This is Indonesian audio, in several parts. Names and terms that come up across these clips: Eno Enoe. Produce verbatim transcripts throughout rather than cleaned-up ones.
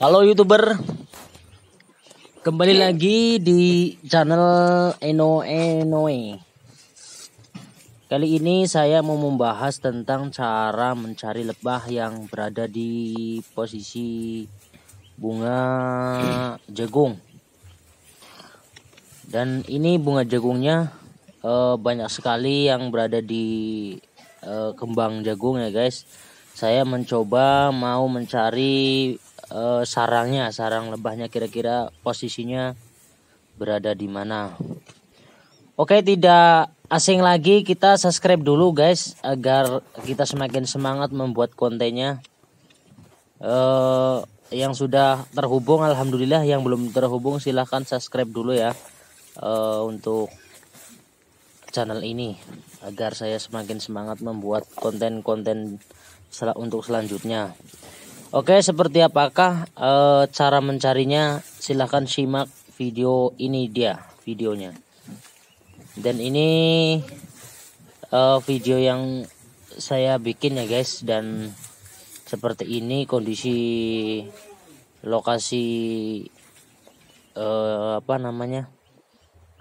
Halo YouTuber, kembali lagi di channel Eno Enoe. Kali ini saya mau membahas tentang cara mencari lebah yang berada di posisi bunga jagung. Dan ini bunga jagungnya e, banyak sekali yang berada di e, kembang jagung ya guys. Saya mencoba mau mencari e, sarangnya, sarang lebahnya, kira-kira posisinya berada di mana. Oke, tidak asing lagi, kita subscribe dulu guys agar kita semakin semangat membuat kontennya. E, yang sudah terhubung alhamdulillah, yang belum terhubung silahkan subscribe dulu ya. Uh, untuk channel ini agar saya semakin semangat membuat konten-konten sel untuk selanjutnya. Oke, seperti apakah uh, cara mencarinya, silahkan simak video ini, dia videonya. Dan ini uh, video yang saya bikin ya guys, dan seperti ini kondisi lokasi uh, apa namanya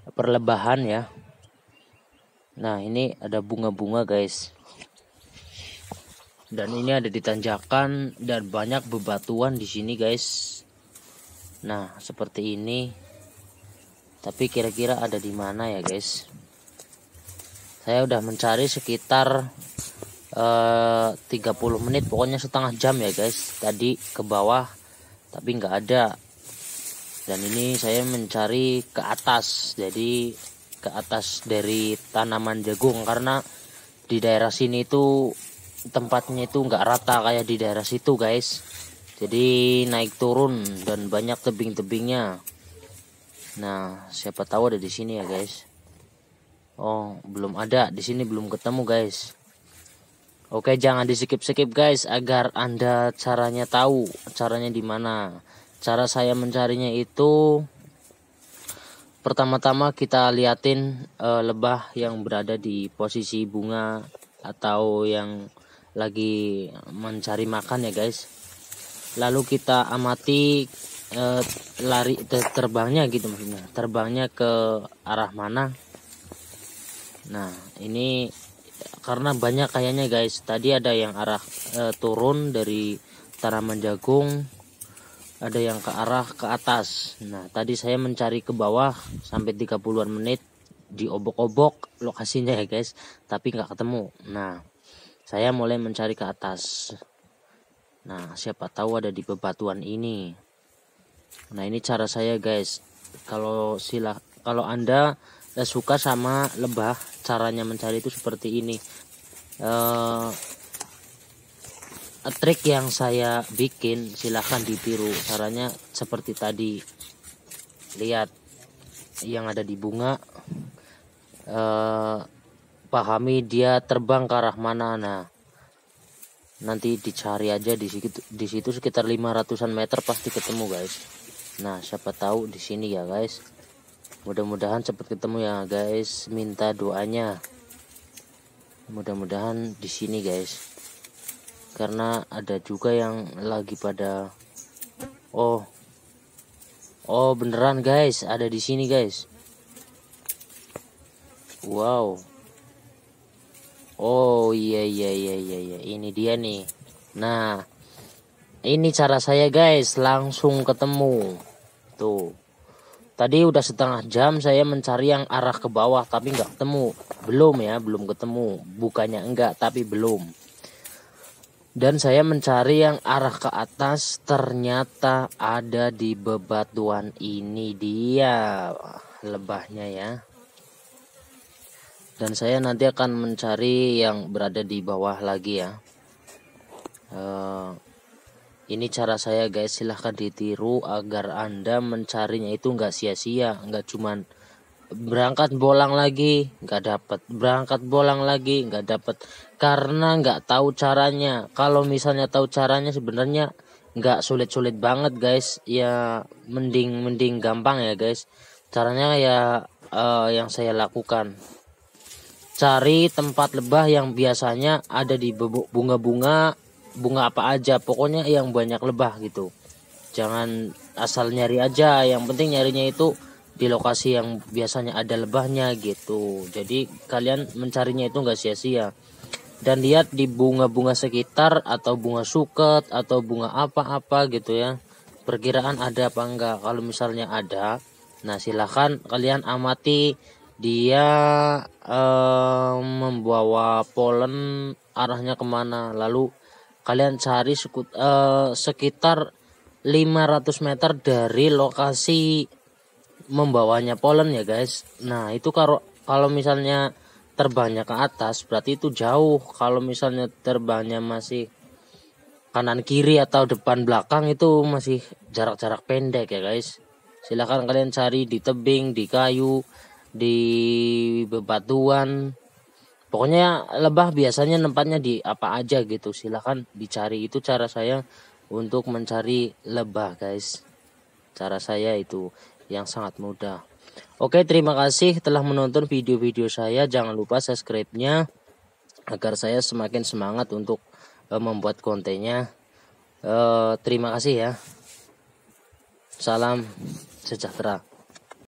perlebahan ya. Nah, ini ada bunga-bunga guys, dan ini ada di tanjakan dan banyak bebatuan di sini guys. Nah, seperti ini, tapi kira-kira ada di mana ya guys? Saya udah mencari sekitar eh, tiga puluh menit, pokoknya setengah jam ya guys. Tadi ke bawah tapi nggak ada. Dan ini saya mencari ke atas, jadi ke atas dari tanaman jagung, karena di daerah sini itu tempatnya itu nggak rata kayak di daerah situ guys. Jadi naik turun dan banyak tebing-tebingnya. Nah, siapa tahu ada di sini ya guys. Oh, belum ada di sini, belum ketemu guys. Oke, jangan di skip-skip guys agar Anda caranya tahu caranya di mana. Cara saya mencarinya itu pertama-tama kita liatin e, lebah yang berada di posisi bunga atau yang lagi mencari makan ya guys. Lalu kita amati e, lari terbangnya gitu, maksudnya terbangnya ke arah mana. Nah, ini karena banyak kayaknya guys. Tadi ada yang arah e, turun dari tanaman jagung, ada yang ke arah ke atas. Nah, tadi saya mencari ke bawah sampai tiga puluhan menit di obok-obok lokasinya ya guys, tapi nggak ketemu. Nah, saya mulai mencari ke atas. Nah, siapa tahu ada di bebatuan ini. Nah, ini cara saya guys. Kalau silah kalau Anda suka sama lebah, caranya mencari itu seperti ini. Uh, Trik yang saya bikin silahkan ditiru, caranya seperti tadi. Lihat yang ada di bunga, eh, pahami dia terbang ke arah mana. Nah, nanti dicari aja di situ, di situ sekitar lima ratusan meter pasti ketemu guys. Nah, siapa tahu di sini ya guys. Mudah-mudahan cepat ketemu ya guys, minta doanya. Mudah-mudahan di sini guys. Karena ada juga yang lagi pada oh oh beneran guys, ada di sini guys. Wow, oh iya iya iya iya ini dia nih. Nah, ini cara saya guys, langsung ketemu tuh. Tadi udah setengah jam saya mencari yang arah ke bawah tapi nggak ketemu. Belum ya, belum ketemu. Bukannya enggak, tapi belum. Dan saya mencari yang arah ke atas, ternyata ada di bebatuan. Ini dia lebahnya ya. Dan saya nanti akan mencari yang berada di bawah lagi ya. Uh, ini cara saya guys, silahkan ditiru agar Anda mencarinya itu nggak sia-sia. Nggak cuman berangkat bolang lagi nggak dapat, berangkat bolang lagi nggak dapat, karena nggak tahu caranya. Kalau misalnya tahu caranya sebenarnya nggak sulit-sulit banget guys ya, mending mending gampang ya guys caranya ya. Uh, yang saya lakukan, cari tempat lebah yang biasanya ada di bunga-bunga, bunga apa aja pokoknya yang banyak lebah gitu. Jangan asal nyari aja, yang penting nyarinya itu di lokasi yang biasanya ada lebahnya gitu. Jadi kalian mencarinya itu nggak sia-sia. Dan lihat di bunga-bunga sekitar atau bunga suket atau bunga apa-apa gitu ya. Perkiraan ada apa enggak. Kalau misalnya ada, nah silahkan kalian amati dia eh, membawa polen arahnya kemana. Lalu kalian cari sekut, eh, sekitar lima ratus meter dari lokasi membawanya polen ya guys. Nah itu kalau kalau misalnya terbangnya ke atas berarti itu jauh. Kalau misalnya terbangnya masih kanan kiri atau depan belakang itu masih jarak-jarak pendek ya guys. Silahkan kalian cari di tebing, di kayu, di bebatuan. Pokoknya lebah biasanya tempatnya di apa aja gitu. Silahkan dicari, itu cara saya untuk mencari lebah guys. Cara saya itu yang sangat mudah. Oke, terima kasih telah menonton video-video saya. Jangan lupa subscribe-nya agar saya semakin semangat untuk uh, membuat kontennya. Uh, terima kasih ya. Salam sejahtera.